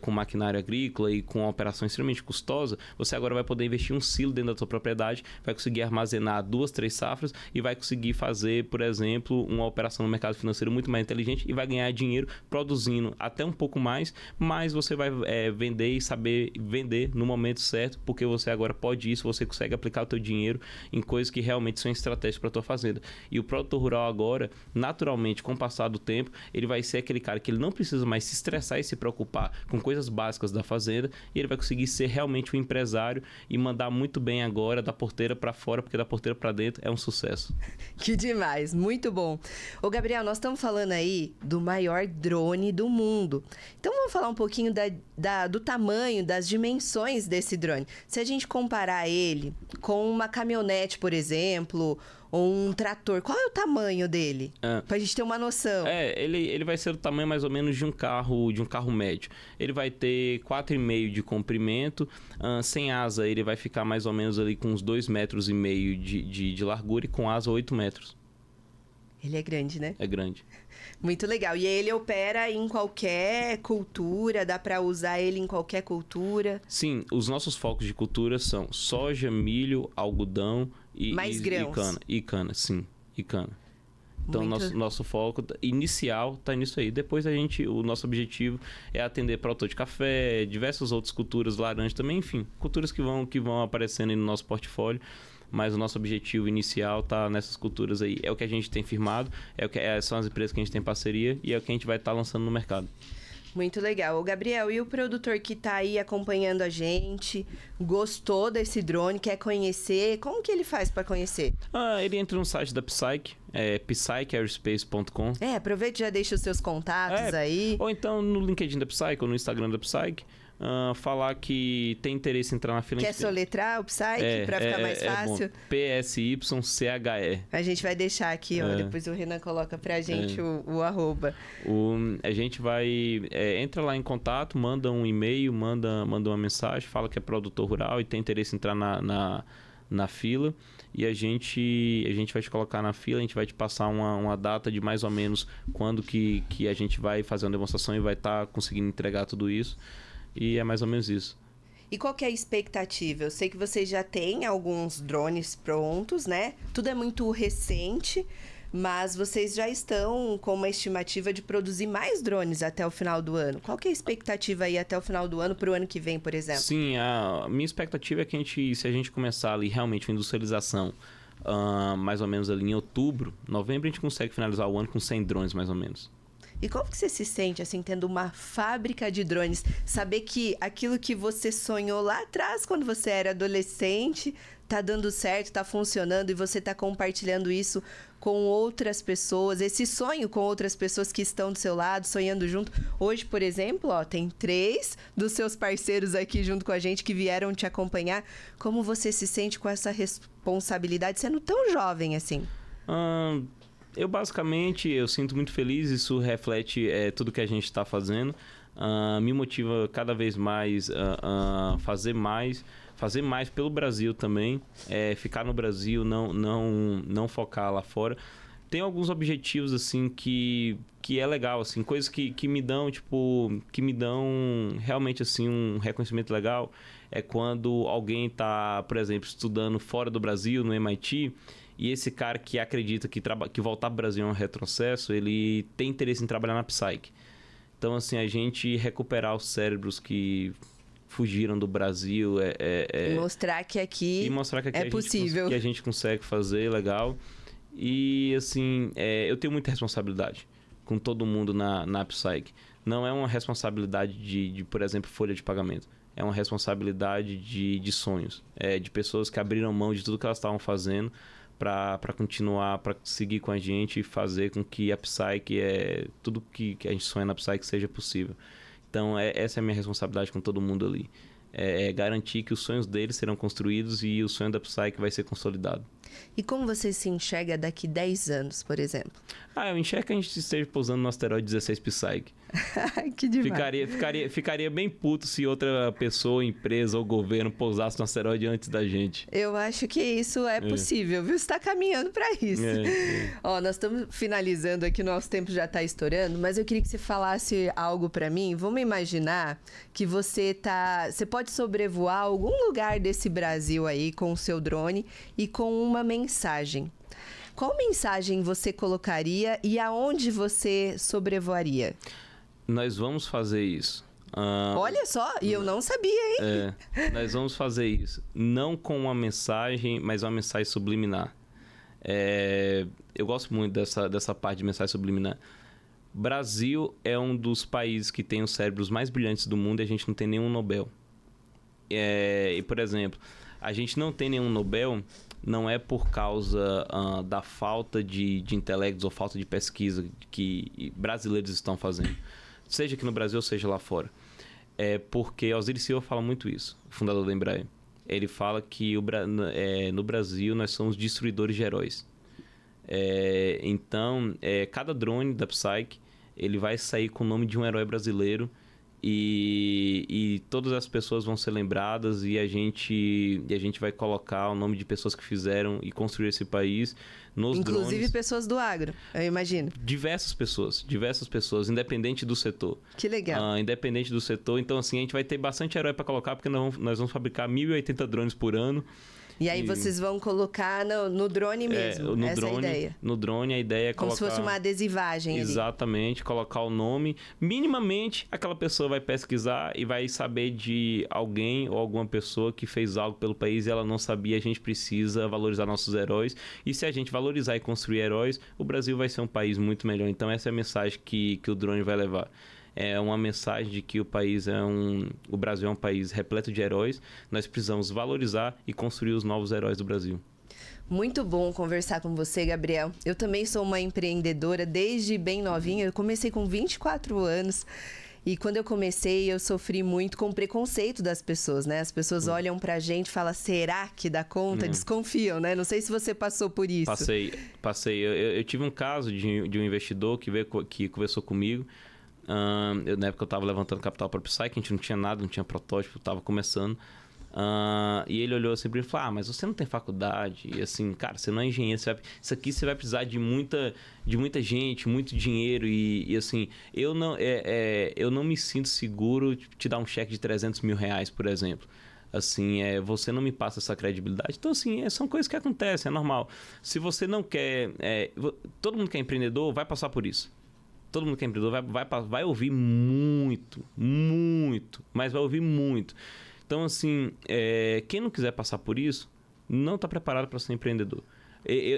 com maquinário agrícola e com operações extremamente custosas, você agora vai poder investir um silo dentro da sua propriedade, vai conseguir armazenar 2, 3 safras e vai conseguir fazer, por exemplo, uma operação no mercado financeiro muito mais inteligente, e vai ganhar dinheiro produzindo até um pouco mais, mas você vai vender e saber vender no momento certo, porque você agora pode isso, você consegue aplicar o teu dinheiro em coisas que realmente são estratégicas para a tua fazenda. E o produtor rural agora, naturalmente, com o passar do tempo, ele vai ser aquele cara que ele não precisa mais se estressar e se preocupar com coisas básicas da fazenda, e ele vai conseguir ser realmente um empresário e mandar muito bem agora da porteira para fora, porque da porteira para dentro é um sucesso. Que demais, muito bom. Ô Gabriel, nós estamos falando aí do maior drone do mundo, então vamos falar um pouquinho do tamanho, das dimensões desse drone. Se a gente comparar ele com uma caminhonete, por exemplo, ou um trator, qual é o tamanho dele? Pra gente ter uma noção. Ele vai ser o tamanho mais ou menos de um carro médio. Ele vai ter 4,5 de comprimento, sem asa ele vai ficar mais ou menos ali com uns 2,5 metros de largura, e com asa 8 metros. Ele é grande, né? É grande. Muito legal. E ele opera em qualquer cultura? Dá para usar ele em qualquer cultura? Sim, os nossos focos de cultura são soja, milho, algodão e, grãos. E cana. Então, nosso foco inicial está nisso aí. Depois, o nosso objetivo é atender produtor de café, diversas outras culturas, laranja também, enfim. Culturas que vão aparecendo aí no nosso portfólio. Mas o nosso objetivo inicial está nessas culturas aí. É o que a gente tem firmado, são as empresas que a gente tem parceria, e é o que a gente vai estar lançando no mercado. Muito legal. Gabriel, e o produtor que está aí acompanhando a gente, gostou desse drone, quer conhecer, como que ele faz para conhecer? Ele entra no site da Psyche, psycheaerospace.com. Aproveita e já deixa os seus contatos aí. Ou então no LinkedIn da Psyche, ou no Instagram da Psyche. Falar que tem interesse em entrar na fila. Quer soletrar o Psyche pra ficar mais fácil? P-S-Y-C-H-E. A gente vai deixar aqui, ó. Depois o Renan coloca pra gente o arroba. A gente vai... entra lá em contato, manda um e-mail, manda uma mensagem, fala que é produtor rural e tem interesse em entrar na fila. E a gente vai te colocar na fila, a gente vai te passar uma data de mais ou menos quando que a gente vai fazer uma demonstração e vai estar conseguindo entregar tudo isso. E é mais ou menos isso. E qual que é a expectativa? Eu sei que vocês já têm alguns drones prontos, né? Tudo é muito recente, mas vocês já estão com uma estimativa de produzir mais drones até o final do ano. Qual que é a expectativa aí até o final do ano, para o ano que vem, por exemplo? Sim, a minha expectativa é que se a gente começar ali realmente uma industrialização, mais ou menos ali em outubro, novembro, a gente consegue finalizar o ano com 100 drones, mais ou menos. E como que você se sente, assim, tendo uma fábrica de drones? Saber que aquilo que você sonhou lá atrás, quando você era adolescente, tá dando certo, tá funcionando, e você tá compartilhando isso com outras pessoas, esse sonho com outras pessoas que estão do seu lado, sonhando junto. Hoje, por exemplo, ó, tem 3 dos seus parceiros aqui junto com a gente que vieram te acompanhar. Como você se sente com essa responsabilidade, sendo tão jovem assim? Eu basicamente, eu sinto muito feliz, isso reflete tudo que a gente está fazendo, me motiva cada vez mais a fazer mais pelo Brasil também, ficar no Brasil, não focar lá fora. Tem alguns objetivos, assim, que é legal, assim, coisas que me dão realmente, assim, um reconhecimento legal. É quando alguém está, por exemplo, estudando fora do Brasil, no MIT, e esse cara que acredita que voltar para o Brasil é um retrocesso, ele tem interesse em trabalhar na Psyche. Então, assim, a gente recuperar os cérebros que fugiram do Brasil mostrar que aqui é possível. Que a gente consegue fazer, legal. E, assim, eu tenho muita responsabilidade com todo mundo na Psyche. Não é uma responsabilidade de, por exemplo, folha de pagamento. É uma responsabilidade de sonhos. De pessoas que abriram mão de tudo que elas estavam fazendo para continuar, para seguir com a gente e fazer com que a Psyche, tudo que a gente sonha na Psyche seja possível. Então, essa é a minha responsabilidade com todo mundo ali. É garantir que os sonhos deles serão construídos e o sonho da Psyche vai ser consolidado. E como você se enxerga daqui 10 anos, por exemplo? Ah, eu enxergo que a gente esteja pousando no asteroide 16 Psyche. Que demais. Ficaria bem puto se outra pessoa, empresa ou governo pousasse no asteroide antes da gente. Eu acho que isso é possível, viu? Você está caminhando para isso. Ó, nós estamos finalizando aqui, nosso tempo já está estourando, mas eu queria que você falasse algo para mim. Vamos imaginar que você pode sobrevoar algum lugar desse Brasil aí com o seu drone e com uma mensagem. Qual mensagem você colocaria e aonde você sobrevoaria? Nós vamos fazer isso. Olha só, e eu não sabia, hein? Nós vamos fazer isso. Não com uma mensagem, mas uma mensagem subliminar. Eu gosto muito dessa parte de mensagem subliminar. Brasil é um dos países que tem os cérebros mais brilhantes do mundo e a gente não tem nenhum Nobel. E, por exemplo, a gente não tem nenhum Nobel não é por causa da falta de intelectos ou falta de pesquisa que brasileiros estão fazendo, seja aqui no Brasil, seja lá fora. É porque Osiris Silva fala muito isso, o fundador da Embraer. Ele fala que no Brasil nós somos destruidores de heróis. Então, cada drone da Psyche, ele vai sair com o nome de um herói brasileiro e todas as pessoas vão ser lembradas e a gente vai colocar o nome de pessoas que fizeram e construíram esse país nos drones. Inclusive pessoas do agro, eu imagino. Diversas pessoas, independente do setor. Que legal. Independente do setor. Então, assim, a gente vai ter bastante herói para colocar, porque nós vamos fabricar 1.080 drones por ano. E aí vocês vão colocar no drone mesmo, essa ideia. No drone a ideia é colocar... Como se fosse uma adesivagem. Exatamente, ali. Colocar o nome. Minimamente, aquela pessoa vai pesquisar e vai saber de alguém ou alguma pessoa que fez algo pelo país e ela não sabia. A gente precisa valorizar nossos heróis. E se a gente valorizar e construir heróis, o Brasil vai ser um país muito melhor. Então essa é a mensagem que o drone vai levar. É uma mensagem de que o Brasil é um país repleto de heróis. Nós precisamos valorizar e construir os novos heróis do Brasil. Muito bom conversar com você, Gabriel. Eu também sou uma empreendedora desde bem novinha. Eu comecei com 24 anos. E quando eu comecei, eu sofri muito com o preconceito das pessoas, né? As pessoas olham pra gente e falam, será que dá conta? Desconfiam, né? Não sei se você passou por isso. Passei. Eu tive um caso de um investidor que conversou comigo. Na época eu estava levantando capital para o Psyche, a gente não tinha nada, não tinha protótipo, estava começando. E ele olhou assim e falou, mas você não tem faculdade, e assim, cara, você não é engenheiro, isso aqui você vai precisar de muita gente, muito dinheiro, e assim, eu não me sinto seguro de te dar um cheque de 300 mil reais, por exemplo. Assim, você não me passa essa credibilidade. Então, assim, são coisas que acontecem, é normal. Se você não quer... todo mundo que é empreendedor vai passar por isso. Todo mundo que é empreendedor vai ouvir muito, mas vai ouvir muito. Então, assim, quem não quiser passar por isso, não está preparado para ser empreendedor.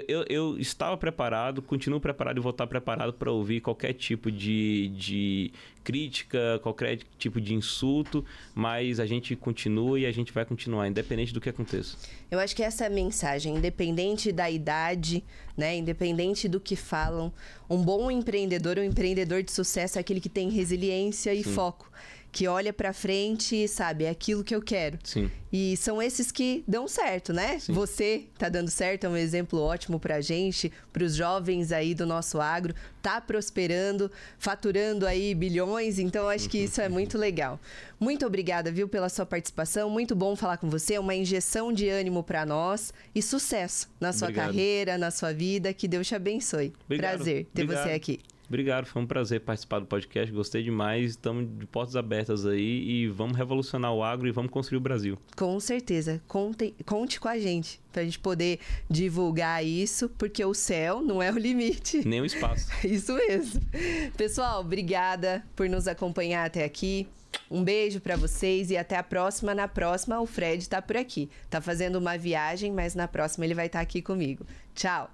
Eu estava preparado, continuo preparado e vou estar preparado para ouvir qualquer tipo de crítica, qualquer tipo de insulto, mas a gente continua e a gente vai continuar, independente do que aconteça. Eu acho que essa é a mensagem, independente da idade, né? Independente do que falam, um bom empreendedor, um empreendedor de sucesso é aquele que tem resiliência e foco. que olha pra frente e sabe, é aquilo que eu quero. Sim. E são esses que dão certo, né? Sim. Você tá dando certo, é um exemplo ótimo pra gente, pros jovens aí do nosso agro, tá prosperando, faturando aí bilhões, então acho que isso é muito legal. Muito obrigada, viu, pela sua participação, muito bom falar com você, é uma injeção de ânimo pra nós e sucesso na sua carreira, na sua vida, que Deus te abençoe. Obrigado. Prazer ter você aqui. Obrigado, foi um prazer participar do podcast, gostei demais, estamos de portas abertas aí e vamos revolucionar o agro e vamos construir o Brasil. Com certeza, conte com a gente, para a gente poder divulgar isso, porque o céu não é o limite. Nem o espaço. Isso mesmo. Pessoal, obrigada por nos acompanhar até aqui. Um beijo para vocês e até a próxima. Na próxima, o Fred tá por aqui. Tá fazendo uma viagem, mas na próxima ele vai estar aqui comigo. Tchau!